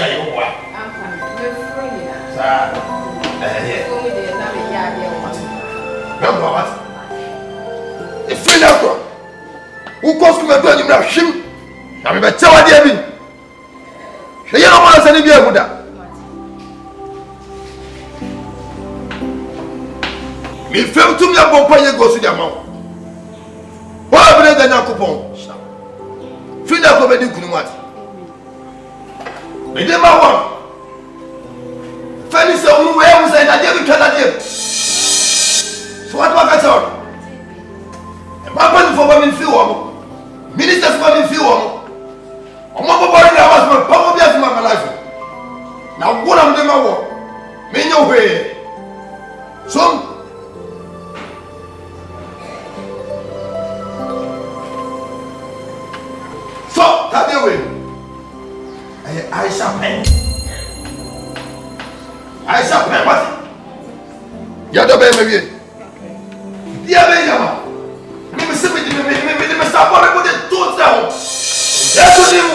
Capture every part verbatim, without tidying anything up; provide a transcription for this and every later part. see how you work. I'm free now. Sir, eh? Show me the number here. Number what? The free number. Who goes to my brother? You know him. I'm a better one than him. She is not one of them. Buddha. Me fail to me a company goes to their mouth. Why would they not coupon? Free number made you what? They never won. Fanny said, "We were able to say that every Canadian." So what was that all? And my brother for women feel warm. Ministers for women feel warm. I'm not boring. I was my power be as my life. Now what I'm doing my work. Me no way. So. So that they way. I shall pay. I shall pay. What? You don't pay me. You pay me. Me me see me me me me me stop for me put the tools down. That's what you.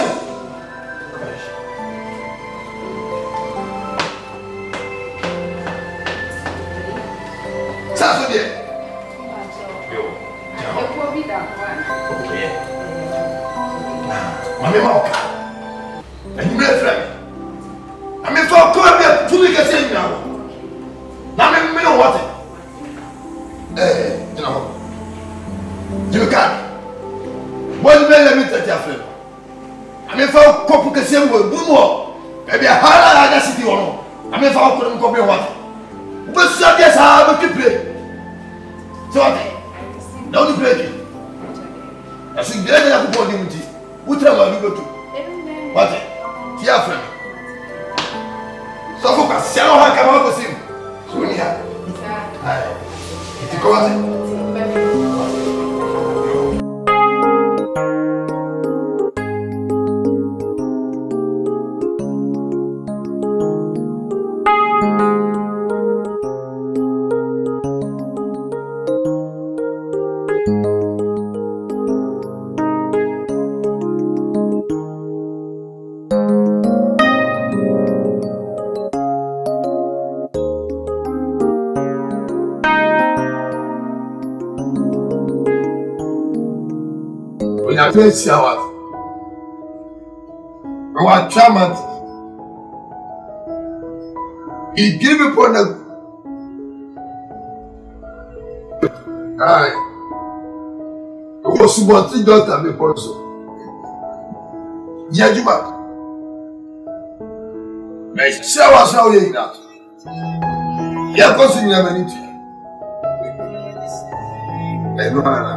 Place showers. Our chairman, he gave me for the. Aye, it was about three dollars a month or so. Yeah, you back. My showers now here now. Yeah, because you never need it. I know how.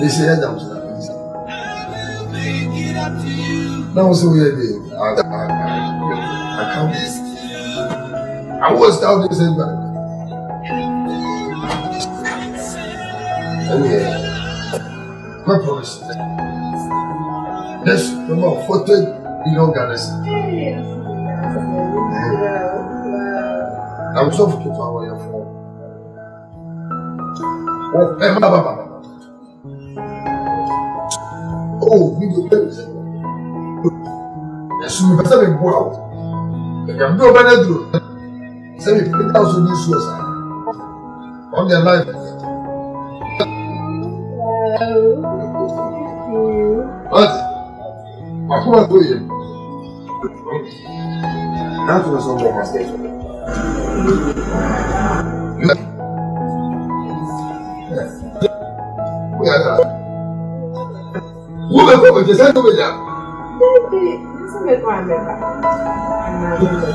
They say that. Now so we are doing. I can't. I was down this end. Oh yeah. My promise. Let's come on. Forty in August. I'm so fortunate to have you for. Oh, Emma, Baba. Oh, we do things. Yes, we better be poor. They can do better through. Say we put out some issues on their life. What? I can't do it. That was not my mistake. We are that. Woman, come and decide over there. Baby, this is my grandmother. And my grandmother,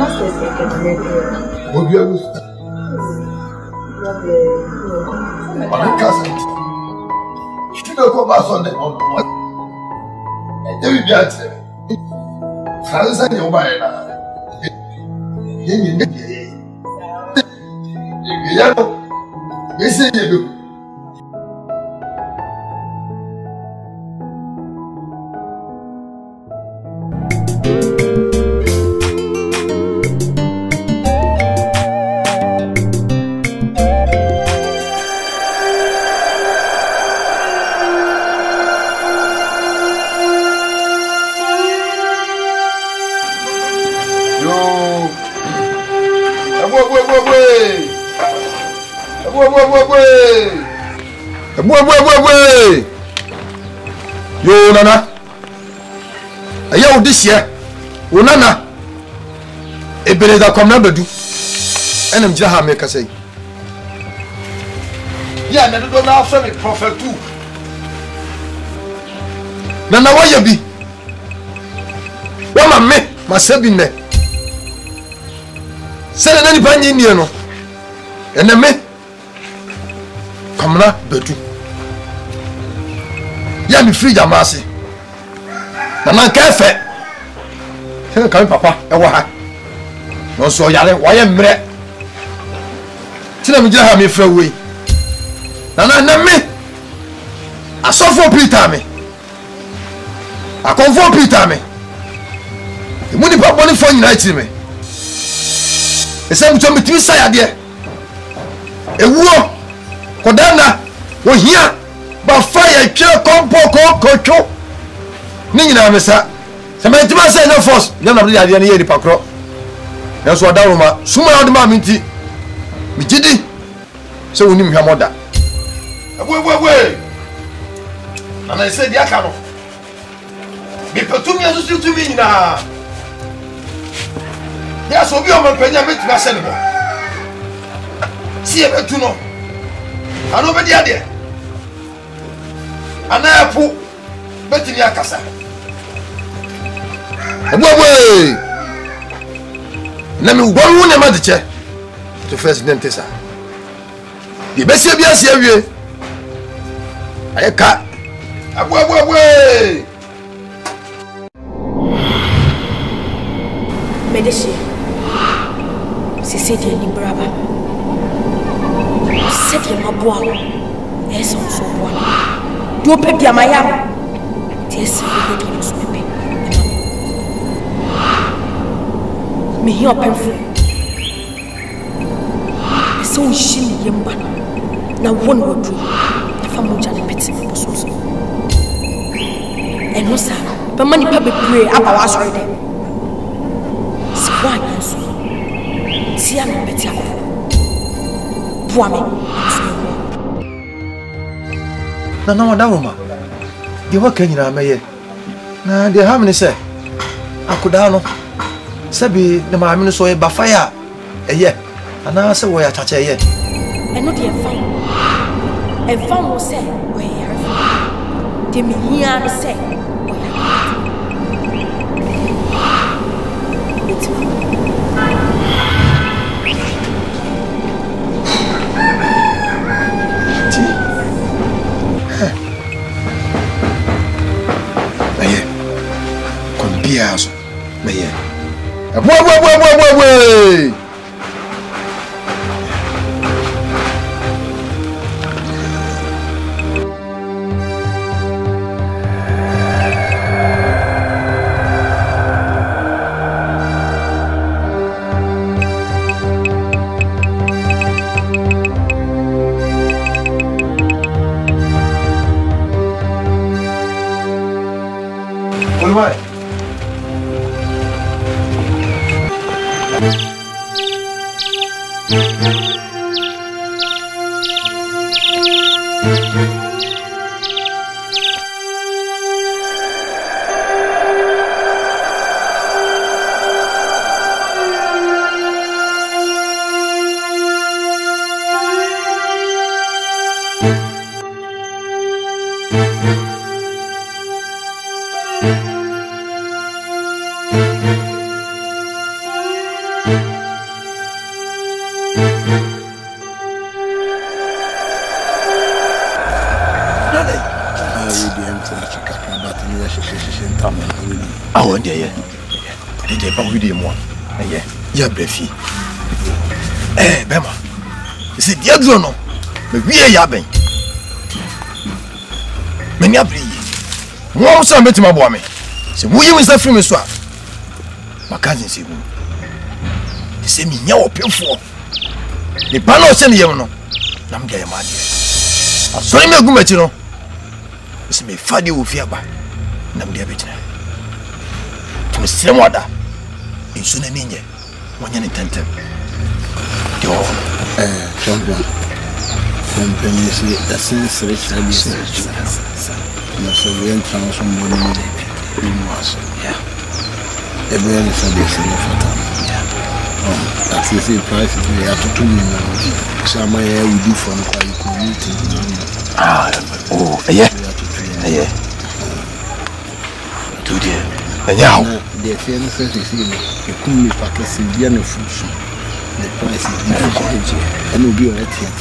what's the second name? What do you have to say? What do you have to say? What do you have to say? You don't come back Sunday no more. They will be at them. Francis and your man. You know, they say you do. Yo nana, ayo this year, o nana, ebele da come na bedu, enem jira ha me ka sei. Ya na do na afa me prophet too. Nana wa ya bi, wa ma me ma sebi ne. Se na ni panyi ni no, enem me come na bedu. I'm free, I'm asking. I'm not careful. Tell me, Papa, what? No, so you're why I'm mad. Tell me, you have me free way. Nana, name me. I saw for Peter me. I come for Peter me. The money Papa money for United me. The same time between Saya there. A war. Kodana. We here. But fire, kill, compo, cocho. Nina, Missa. Some men say no force. None of the idea near the Pacro. That's what Daruma, sooner or the Maminti. We did it. So we knew her mother. Away, away, away. And I said, Yakano. Be Petumia to me now. Yes, we'll be on my penny to myself. See a Petuno. I know the idea. And I have put Betty Yakasa. Away! Namu Baru Namadiche to first name Tessa. The best of your series. I cut away. Medici Cecilia Nibrava Cecilia Mabua. Yes, so one. Do pepe ya mayam. Tesi fuko to nos pepe. Me hi open fu. Eso ushini yemba. Na one wodru. Na famu jale peti bososo. Eno sa, pe mani pa be pray aba wa sorry dem. Swa nso. Ti ya me peti akọ. Buame. No, no, no, no, no. The work in your mayor. Now, the harmony said, I could down. Sabi, the mammy saw a bafire. A year, and I said, where I touch a year. And not yet found. And found was said, where you are. Timmy here said, Piazo, me é. Ué, ué, ué, ué, ué, ué. Hey, j'ai un tram. Ah ouais, derrière. J'ai pas envie de moi. Il y a belle fille. Eh, ben moi. C'est diable, non? Mais oui, il y a bien. Mais il y a prié. Moi, on s'en met ma boîte. C'est vous qui vous avez le soir. Ma case, c'est vous. C'est mignon au plus fort. Les panneaux, c'est mignon, non? Je ne sais pas si vous avez un peu de temps. Je ne sais pas si vous avez un peu de temps. Je ne sais pas si vous avez un peu de temps. Je ne sais pas Je ne peux pas me dire que The price is different. And we'll be right here.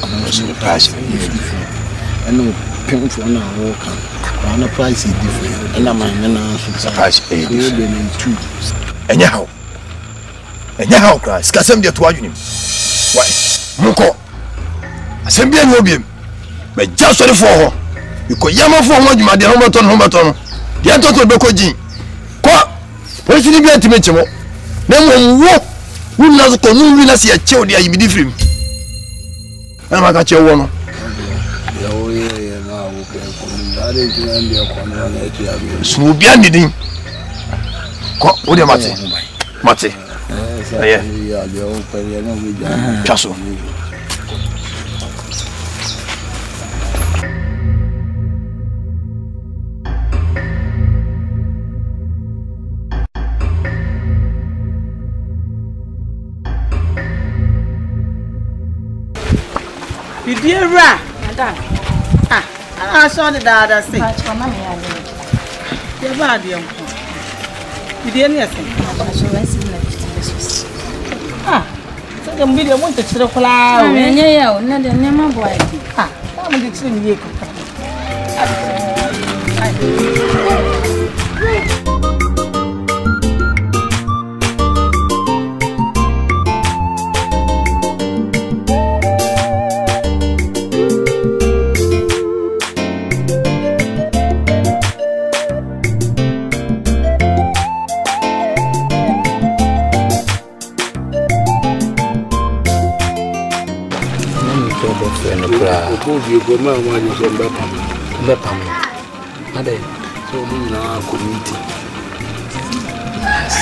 I'm not sure the price is different. And we'll pay for an hour walk. And the price is different. And I'm not sure the price is different. And how? And how, guys? Because I'm there to argue him. Why? Moko. I said, be a new beam. But just for the four. You could yam for one, you might be Homerton, Homerton. The other to Bokoji. What? What should you be at to meet you? Then we'll walk. Who knows? Because we will not see a child there. You be different. I am a child one. So be angry. What do you matter? Matter. Yeah. Chaso. You dear Ra, madam. Ah, I saw the other thing. But for mommy, I need. You bad, young. You did anything? I saw I seen like this. Ah, so the media want to throw flower. Yeah, yeah, yeah. No, the name boy. Ah, that one is in here. Ah. You go my one you say Bapam. Bapam. Ade. So we na community. Yes.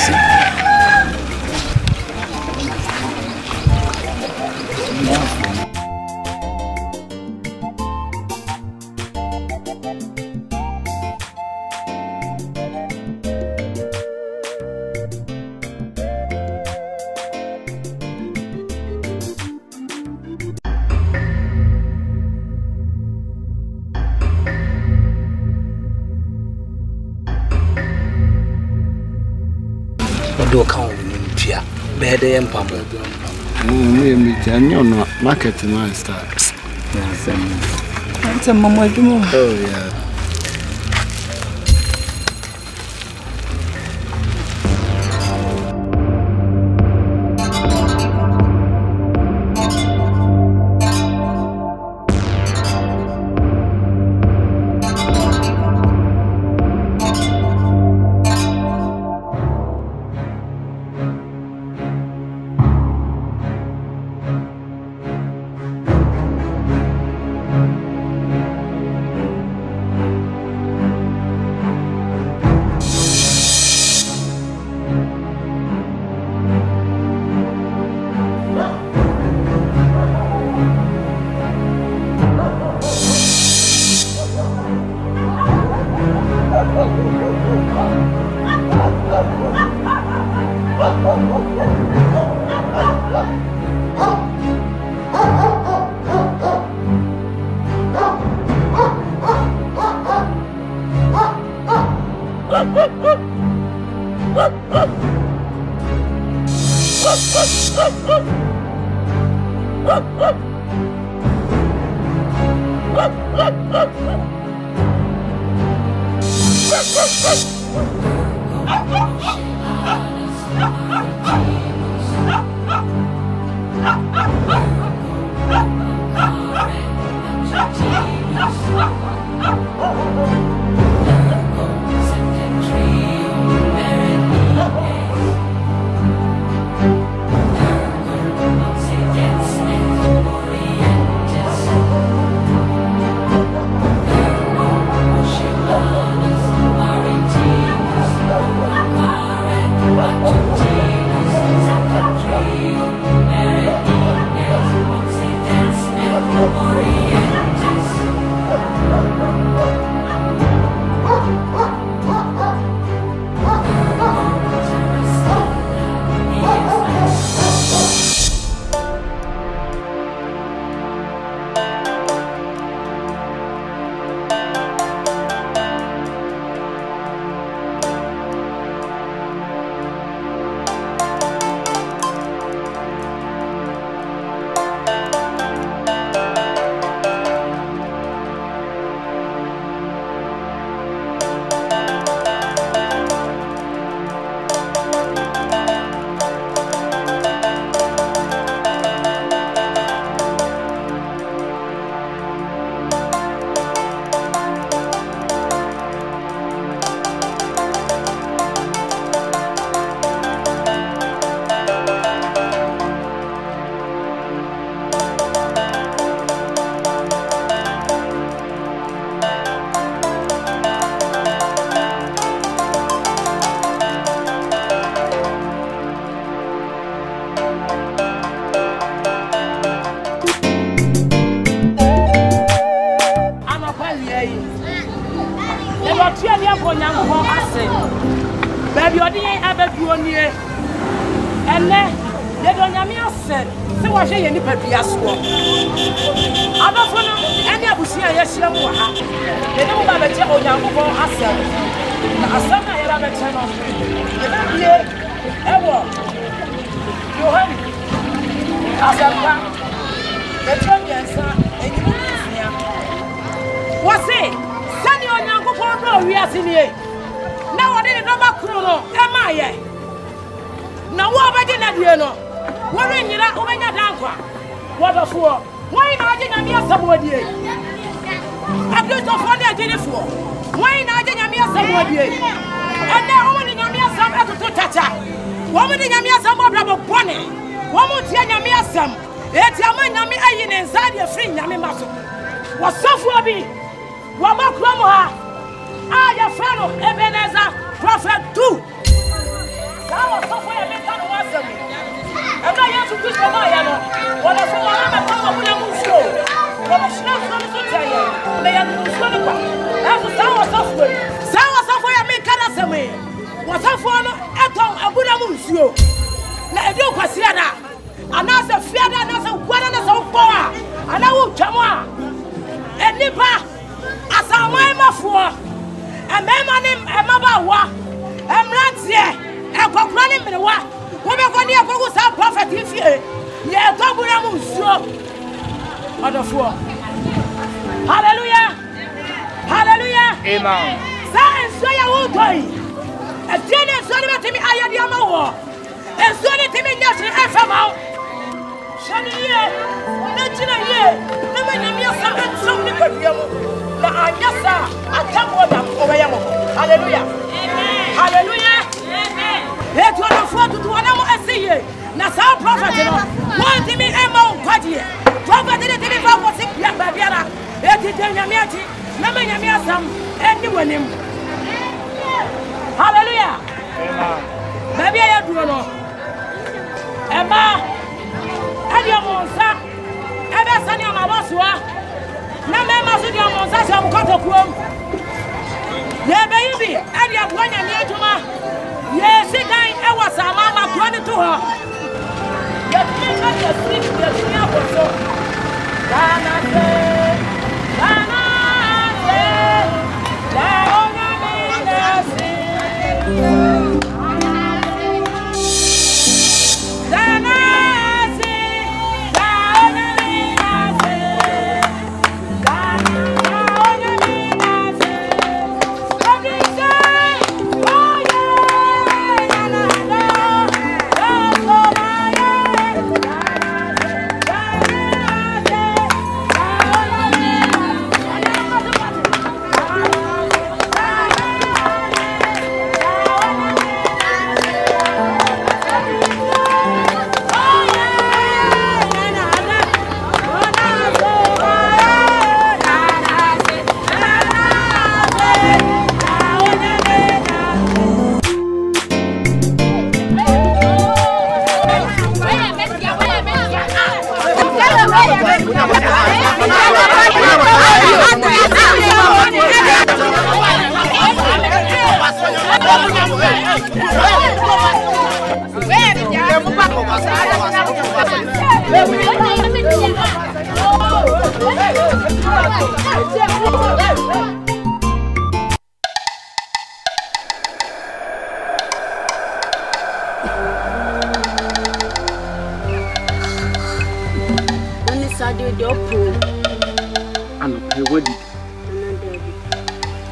I am Pamela. I market master. That's a mama. Oh,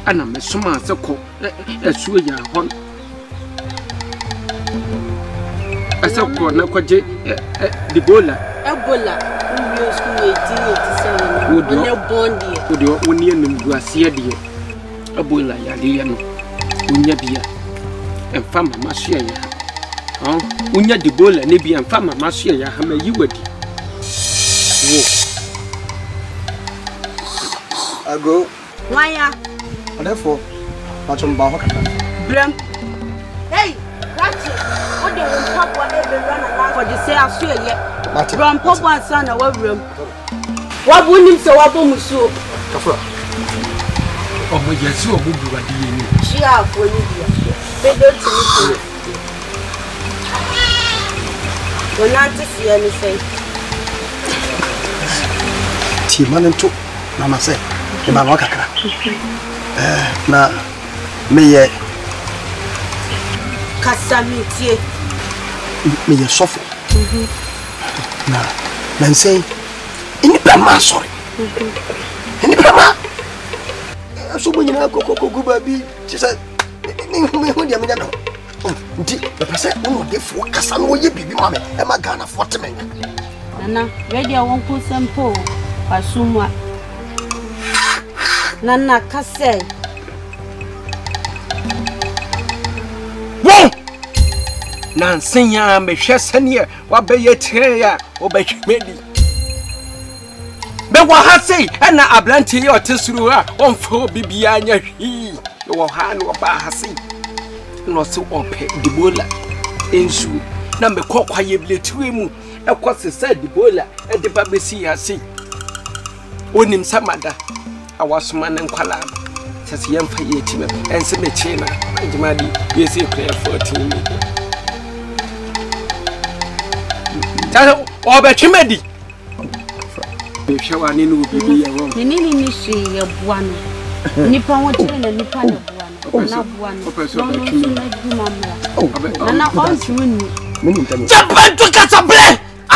and I'm a summer so cold as we are one. I saw Nakoje the Bola, a Bola, who was eighteen eighty-seven, would your bond, would your union Gracia dear, a Bola, Yadian, Unia dear, and Farmer Marcia. Oh, Unia the Bola, Nibby and Farmer Marcia, Hammer, you would. I go. Why are therefore much on Bahok? Blank. Hey, watch it. What do you pop what they run around for the sale? Sure, yet. Run pop one son of a room. What wouldn't so up on Musso? Oh, but you're so good. She are for you. They don't see it. We're not to see anything. Timan and took Mama said. Now, may I Cassamity? May you suffer? Now, then say, in the Pama, sorry. In the Pama. So when you have Coco Gubabi, she said, I said, oh, therefore, Cassam will you be, Mamma, and my gun of water men. Nana, ready, I won't put some pole, or somewhat. Nana Cassel. Whoa! Nansenya, me shesenia, what be ye tear, or be ready. But what has say, and I blanty or tesura, one for Bibiana, he, your hand or bahasi. Not so on pet the bowler. Insu, number cock, I have to him. Of course, he said the bowler, and the baby see, I see. On him some other. I was man and Kalam, says young Fayetima, and Semechina, and Madi, yes, you play fourteen. Tell all but you made it. If you are in the ministry of one Nippon and Nippon of one, one person that you make you, and I want to win you. Jump back to Casablanca! I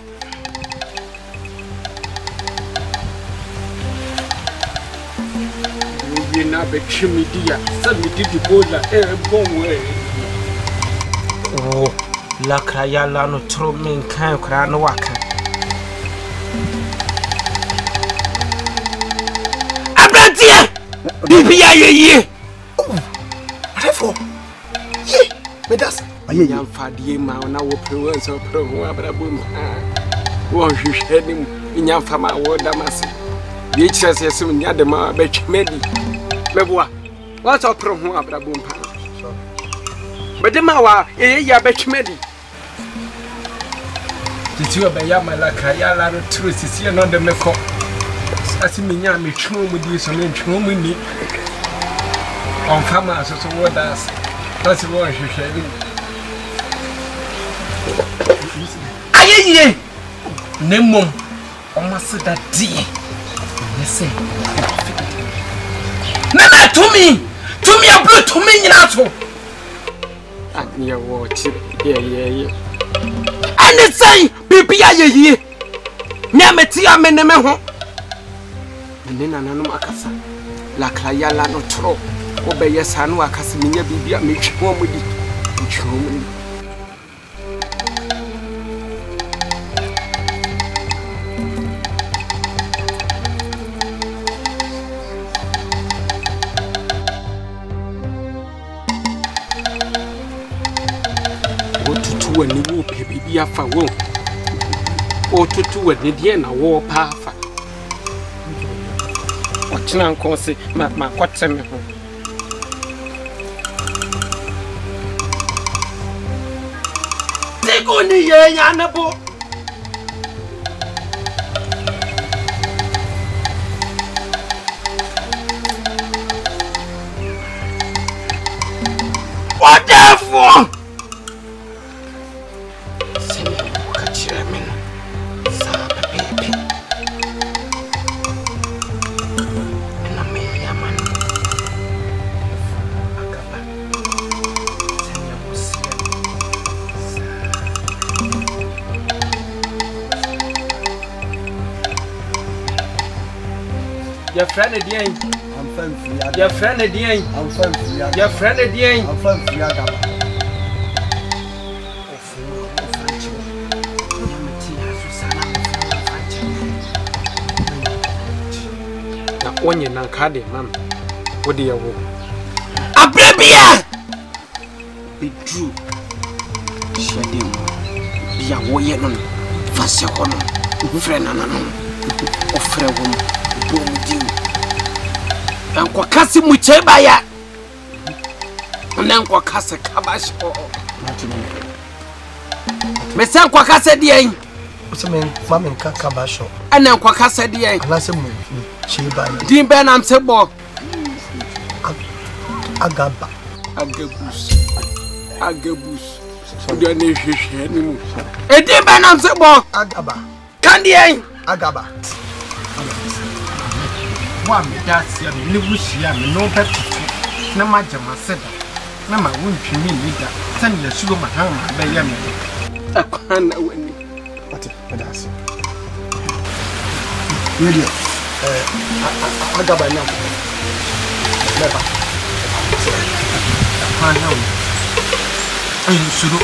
Na bekimi dia sami didi bola e bonwe oh la kraya la no tromen kan kra no waka abrantie bibia yeye therefore ye medas aye yan fadie ma na wo prewen so prewen abrabum wo hwehwenim yan fama wo damase bi chese yesum nya de ma bekimi di Meboa, what's our problem? But the Mawa, eh, Yabetchmedi. Did you obey Yamalaka Yala truth? Is here not the Meko? As in Minya, me chum with you, so me chum with me. On farmers, so what does that's what you shall do? Aye, Nemo, almost that dear. Yes, Nana, to me, to me, I blew to me in Ato. And your watch, yeah, yeah, yeah. And it's saying, Baby, I hear. Namatia, Menemeho. And then an Macassa, La Clayala no tro, obey a son, Casimia, be a mitch home with it. Mitch home. Yafa wo o tutu wa de na wo pa fa o tena nko se ma ma kwatem ho te ko ni ye ya na bo what the fuck Your friend again. I'm friend Friaga. Your friend again. I'm friend Friaga. Your friend again. I'm friend Friaga. Now, when you're not carding, man, what do you want? A baby! Be true. Shadim. Be a warrior. Fast your honor. Friend, no, no, no. Offer a woman. And kwa kasi mcheba ya Nengwa kasi kabashi Mese kwa kasi diya Usame mame nka kabasho Ane kwa kasi diya Anase mcheba ya Dimbe na msebo Agaba Agabus Agabus Udia nishishe ni musa Edimbe na msebo Agaba Kandiye Agaba One that's your Nibushi and no better. Namajama said, Nama won't you mean me that? Send the sugar, my hand, by Yammy. I can't win. What a pedazo. Really? I got my number. Never. I can't know. I should go.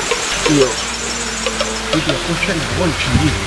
If you're pushing, won't you mean?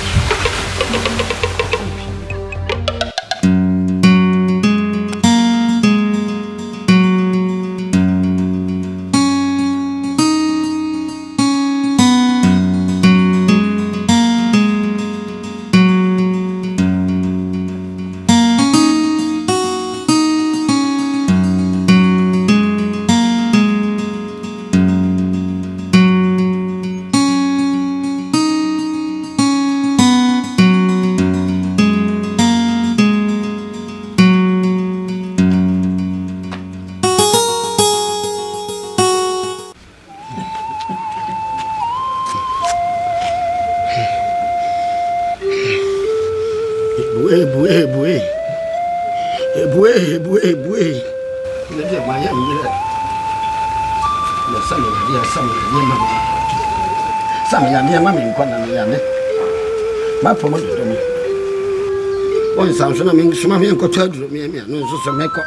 I mean, some of you could tell me, and also some make up.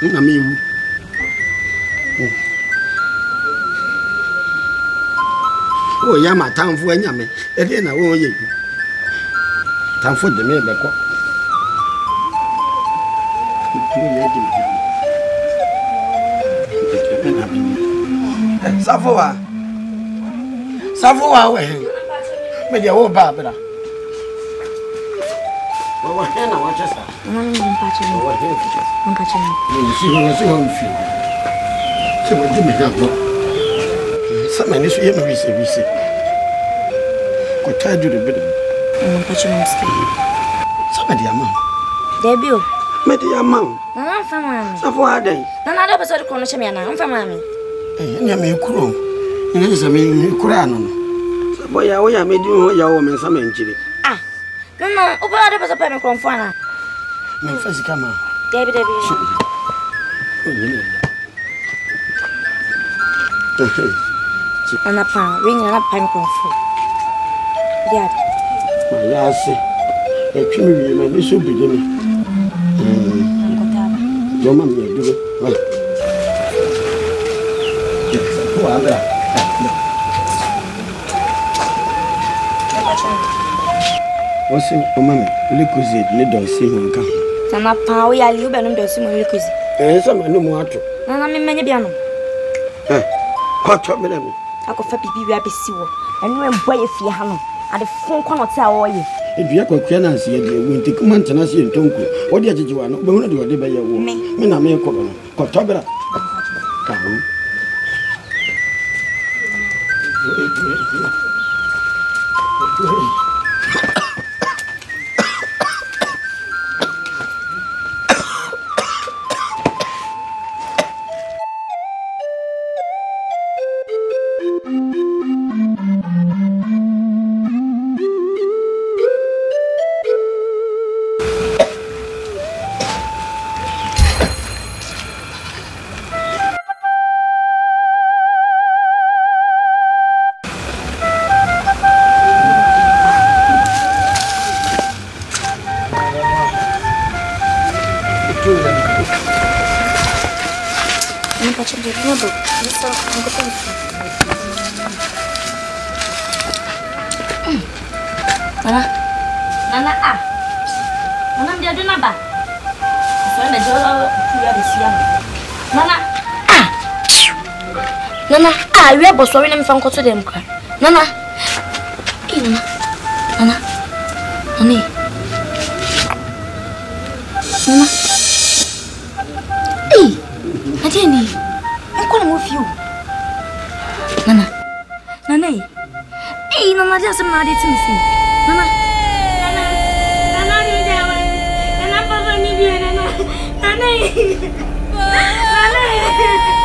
I mean, oh, Yama town for any man, and then I owe you. Time for the mail back up. Savoa Savoa away. Made your old Barbara. What kind of watches? I'm not even patching. What kind of watches? I'm patching. You see, you see, you see. So what do we have? Some men is here, we see, we see. What kind of bed? I'm patching. Some of the amount. Debut. Made the amount. I'm from Mammy. So for a day. Another person called Shamiana. I'm from Mammy. And I'm a crew. And this is a mean Kurano. So boy, I made you your woman some injury. No, no, I don't have a permit from Fana. No, first come on. David, David. And a pound, ring and a pint of food. Yet, my last say, a period may be so beginning. Your mummy, do it well. Yes, poor other. What's your mammy? Lucas, you don't see him come. Some power, I live and don't see Lucas. There's some no more. And I'm in many piano. What up, madam? I could fap be happy, see you. And you employ if you have at the phone cannot tell you. If you are can see it, we take months and I see in Tonko. What did you want? But what do I do by your woman? Men are mere common. Cotabra. Come. Нет, не буду. Не сразу не готовлюсь. Мама. Нана, а. Мама, где ты наба? Сама бежала, я бежала. Нана, а. Нана, а, я босса, я не могу кое-что делать. Нана. Нана. Нана. Нани. Nana. Hey, Nadine, I'm going to move you. Nana. Nana. Hey, Nana, just some money to me. Nana. Nana. Nana, you there? Nana, Papa, you there? Nana. Nana. Nana.